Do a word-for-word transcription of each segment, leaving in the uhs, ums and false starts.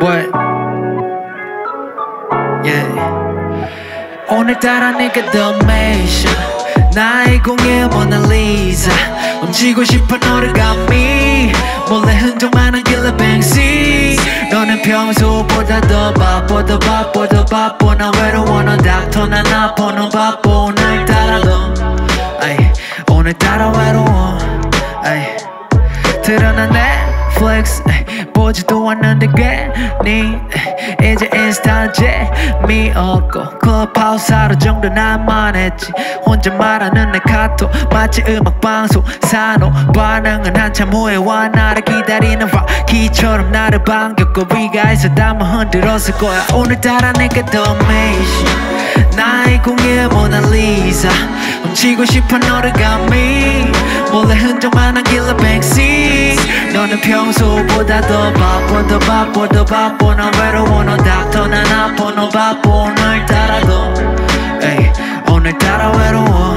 What? Yeah. 오늘따라 네가 더 매셔 나의 공예 모나리자 훔치고 싶어 너를 got me 몰래 흔적만한 길러 뱅시 너는 평소보다 더 바빠 더 바빠 더 바빠 난 외로워 넌 닥터 난 아파 넌 바빠 오늘따라 너 아이 오늘따라 외로워 아이 드러나 Netflix 보지도 않는데 괜히 이제 인스타는 재미없고 클럽하우스 하루 정도 나만 했지 혼자 말하는 내 카톡 마치 음악방송 산호 반응은 한참 후에 와 나를 기다리는 락키처럼 나를 반겼고 위가 있어 담아 흔들었을 거야 오늘따라 내게 더 매셔 나의 공예 모나리자 훔치고 싶어 너를 got me 몰래 흔적만한 길러 뱅시 너는 평소보다 더 바빠 더 바빠 더 바빠 난 외로워 넌 닥터 난 아파 너 바빠 오늘따라 더 에이 오늘따라 외로워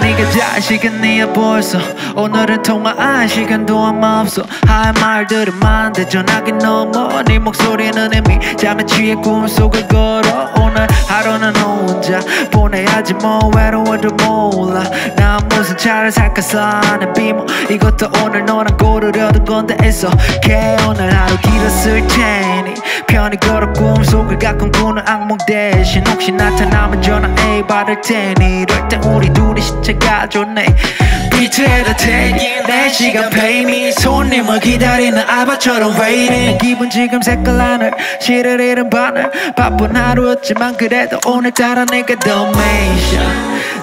네가 자식은 네야 벌써 오늘은 통화할 시간도 아마 없어 할 말들은 많은데 전화기 넘어 네 목소리는 이미 잠에 취해 꿈속을 걸어 오늘 하루는 혼자 보내야지 뭐 외로워도 몰라 난 무슨 차를 살까 싸는 비모 이것도 오늘 너랑 고르려던 건데 it's okay 오늘 하루 길었을 테니 편히 걸어 꿈속을 가끔 꾸는 악몽 대신 혹시 나타나면 전화해 받을 테니 이럴 때 우리 둘이 시체가 좋네 빛을 다 태긴 내 시간 pay me 손님을 기다리는 아바처럼 waiting 기분 지금 색깔 하늘 실을 잃은 바늘 바쁜 하루였지만 그래도 오늘따라 내게 더 매셔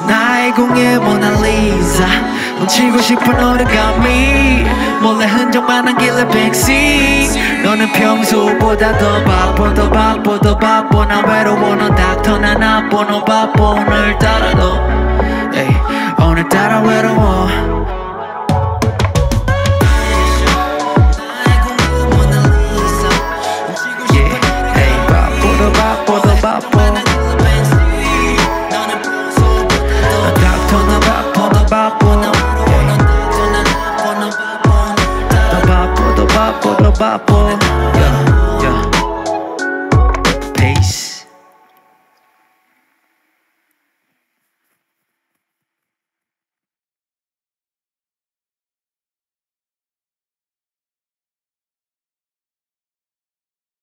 나의 공예 모나리자 훔치고 싶은 너를 got me 몰래 흔적만한 길래 백시 너는 평소보다 더 바빠 더 바빠 더 바빠 난 외로워 넌 닥터 난 아파 너 바빠 오늘따라 너 hey, 오늘따라 외로워 Papo